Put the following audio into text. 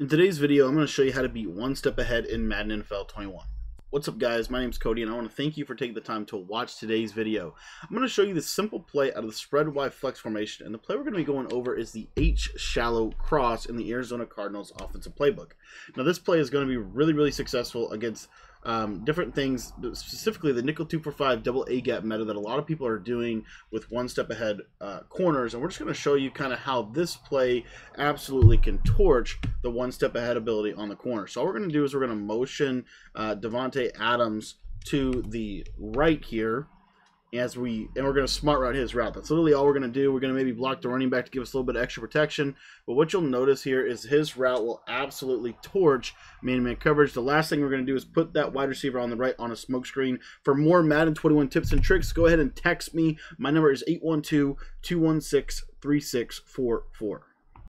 In today's video, I'm going to show you how to be one step ahead in Madden NFL 21. What's up guys, my name is Cody and I want to thank you for taking the time to watch today's video. I'm going to show you the simple play out of the spread wide flex formation, and the play we're going to be going over is the H shallow cross in the Arizona Cardinals offensive playbook. Now this play is going to be really successful against different things, specifically the nickel 2 for 5 double A gap meta that a lot of people are doing with one step ahead corners, and we're just going to show you kind of how this play absolutely can torch the one step ahead ability on the corner. So all we're going to do is we're going to motion DeVonta Adams to the right here and we're going to smart route his route. That's literally all we're going to do. We're going to maybe block the running back to give us a little bit of extra protection, but what you'll notice here is his route will absolutely torch man-to-man coverage. The last thing we're going to do is put that wide receiver on the right on a smoke screen. For more Madden 21 tips and tricks, go ahead and text me. My number is 812-216-3644.